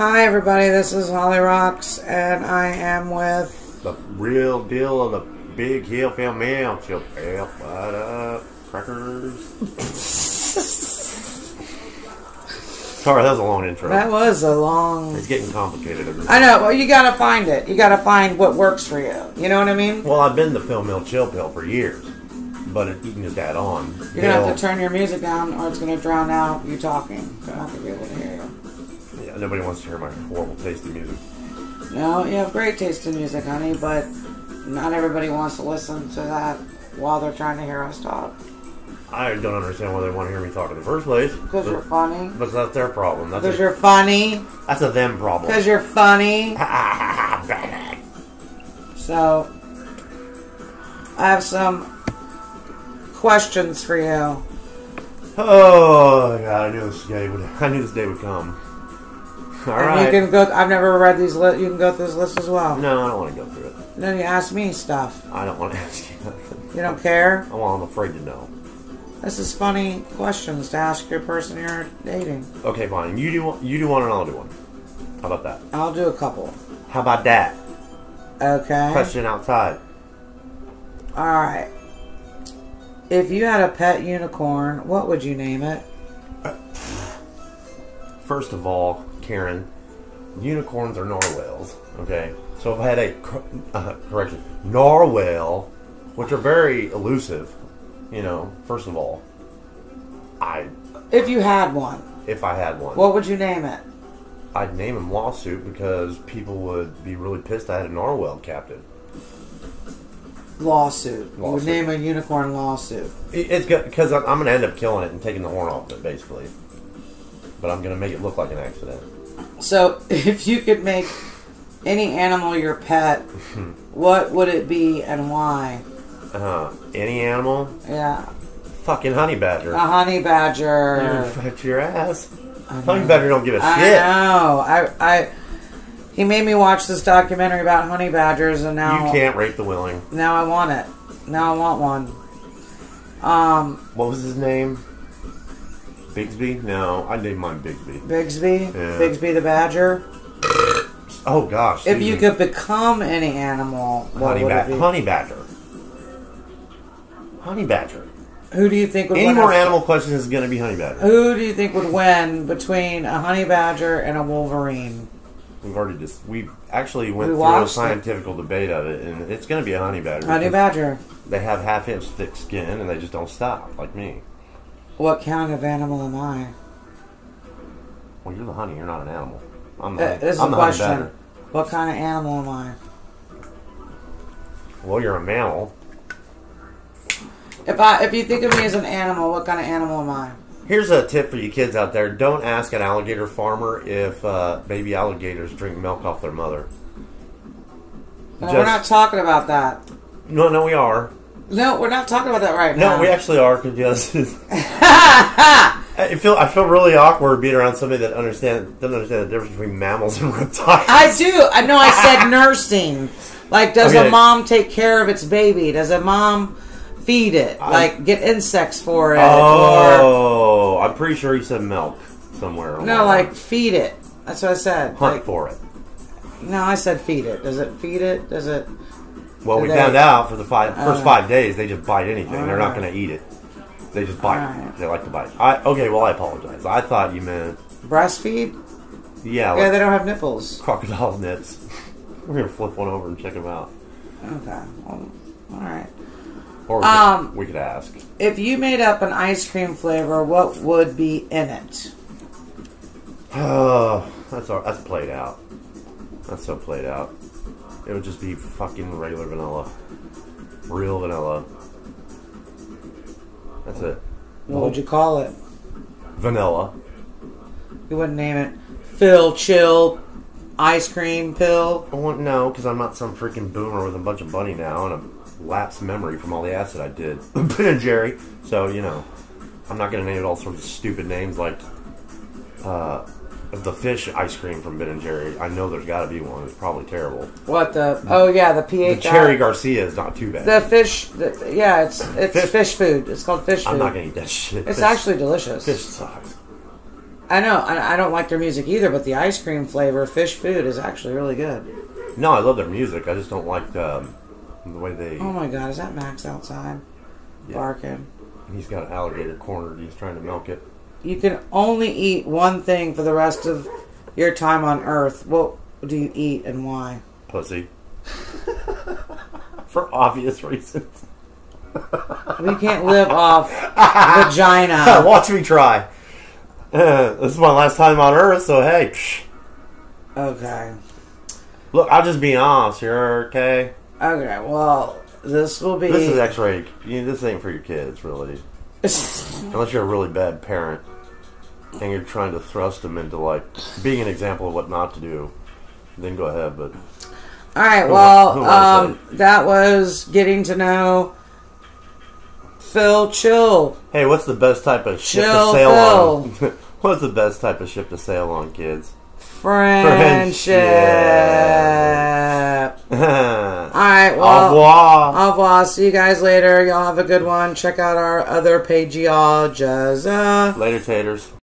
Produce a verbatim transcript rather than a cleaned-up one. Hi everybody, this is Holley Rocks, and I am with the real deal of the Big Hill Film Mill. Chill, ale, butt up, crackers. Sorry, that was a long intro. That was a long... It's getting complicated. I know, well you gotta find it. You gotta find what works for you. You know what I mean? Well, I've been the Film Mill Chill Pill for years, but it, you can just add on. You're gonna Hill. have to turn your music down or it's gonna drown out you talking. I'm not gonna be able to hear you. Yeah, nobody wants to hear my horrible taste in music. No, you have great taste in music, honey, but not everybody wants to listen to that while they're trying to hear us talk. I don't understand why they want to hear me talk in the first place. Because you're funny. But that's their problem. Because you're funny. That's a them problem. Because you're funny. So, I have some questions for you. Oh, God, I knew this day would, I knew this day would come. All and right. You can go. I've never read these. Li you can go through this list as well. No, I don't want to go through it. And then you ask me stuff. I don't want to ask you nothing. You don't care? Well, I'm afraid to know. This is funny questions to ask your person you're dating. Okay, fine. You do. You do one, and I'll do one. How about that? I'll do a couple. How about that? Okay. Question outside. All right. If you had a pet unicorn, what would you name it? First of all, Karen, unicorns are narwhals, okay? So if I had a, uh, correction, narwhal, which are very elusive, you know, first of all, I... If you had one. If I had one. What would you name it? I'd name him Lawsuit because people would be really pissed I had a narwhal captive. Lawsuit. lawsuit. You would name a unicorn Lawsuit. It's good because I'm going to end up killing it and taking the horn off it, basically. But I'm going to make it look like an accident. So, if you could make any animal your pet, what would it be and why? Uh, any animal? Yeah. Fucking honey badger. A honey badger. Fuck your ass. Honey badger don't give a shit. I know. I, I, he made me watch this documentary about honey badgers, and now... You can't rape the willing. Now I want it. Now I want one. Um. What was his name? Bigsby? No, I named mine Bigsby. Bigsby? Yeah. Bigsby the Badger? Oh, gosh. If you could become any animal, what honey would it be? Honey Badger. Honey Badger. Who do you think would any win? Any more animal questions is going to be Honey Badger. Who do you think would win between a Honey Badger and a Wolverine? We've already just... We actually went we through a scientific it. debate of it, and it's going to be a Honey Badger. Honey Badger. They have half-inch thick skin, and they just don't stop, like me. What kind of animal am I? Well, you're the honey. You're not an animal. I'm the uh, honey. This is I'm the a question. Honey badger. What kind of animal am I? Well, you're a mammal. If I, if you think of me as an animal, what kind of animal am I? Here's a tip for you kids out there. Don't ask an alligator farmer if uh, baby alligators drink milk off their mother. No, Just, we're not talking about that. No, no, we are. No, we're not talking about that right no, now. No, we actually are, because I feel I feel really awkward being around somebody that understand doesn't understand the difference between mammals and reptiles. I do. I know. I said nursing. Like, does okay. a mom take care of its baby? Does a mom feed it? I, like, get insects for it? Oh, or, I'm pretty sure you said milk somewhere. No, like around. feed it. That's what I said. Hunt like, for it. No, I said feed it. Does it feed it? Does it? Well, do we they, found out for the five, uh, first five days, they just bite anything. They're right. not going to eat it. They just bite. Right. They like to bite. I, okay, well, I apologize. I thought you meant... Breastfeed? Yeah. Yeah, like, they don't have nipples. Crocodile nips. We're going to flip one over and check them out. Okay. Well, all right. Or we, um, could, we could ask. If you made up an ice cream flavor, what would be in it? Oh, that's, all, that's played out. That's so played out. It would just be fucking regular vanilla. Real vanilla. That's it. What would you call it? Vanilla. You wouldn't name it Phill Chill Ice Cream Pill? I wouldn't know, because I'm not some freaking boomer with a bunch of money now and a lapsed memory from all the acid I did. Ben and Jerry. So, you know, I'm not going to name it all sorts of stupid names like uh... the fish ice cream from Ben and Jerry. I know there's got to be one. It's probably terrible. What the? Oh yeah, the P H I. The Cherry Garcia is not too bad. The fish. The, yeah, it's it's fish. fish food. It's called fish food. I'm not gonna eat that shit. It's fish. actually delicious. Fish sucks. I know, I don't like their music either, but the ice cream flavor fish food is actually really good. No, I love their music. I just don't like um, the way they... Oh my God, is that Max outside? Yeah. Barking. He's got an alligator cornered. He's trying to milk it. You can only eat one thing for the rest of your time on Earth. What do you eat and why? Pussy. For obvious reasons. We can't live off vagina. Watch me try. Uh, this is my last time on Earth, so hey. Psh. Okay. Look, I'll just be honest here, okay? Okay, well, this will be... This is X-ray. You know, this ain't for your kids, really. Unless you're a really bad parent and you're trying to thrust them into, like, being an example of what not to do. Then go ahead, but... All right, well, who I, who um, that was getting to know... Phill Chill. Hey, what's the best type of ship Chill to sail Phill. on? What's the best type of ship to sail on, kids? Friendship. Friendship. Alright, well. Au revoir. Au revoir. See you guys later. Y'all have a good one. Check out our other page, y'all. Just, uh, later, taters.